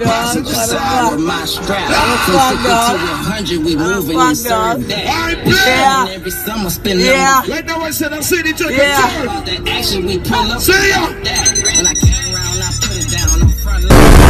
boxes of sour, my strap. From 50 to 100, we moving in certain days. And every summer, spending. Yeah. Right now, I said I'm sitting to the turn. About that action, we pull up. See ya. When I came around, I put it down on front line.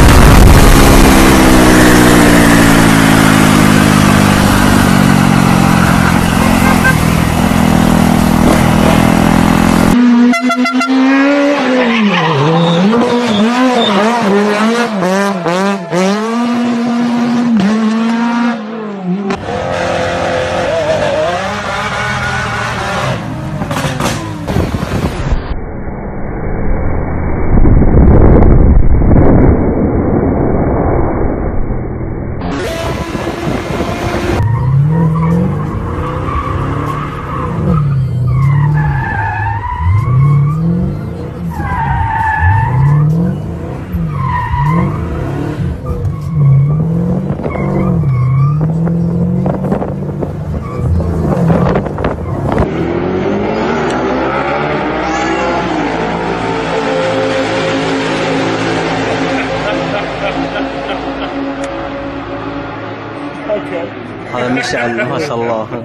هذا مشعل ما شاء الله.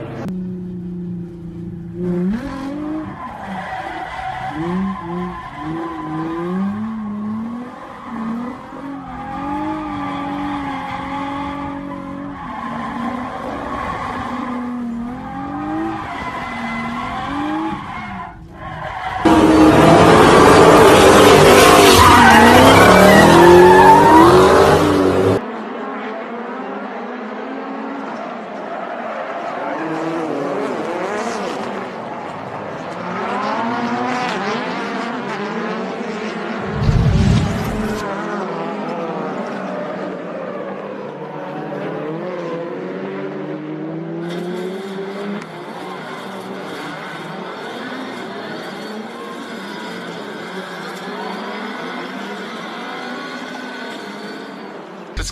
It's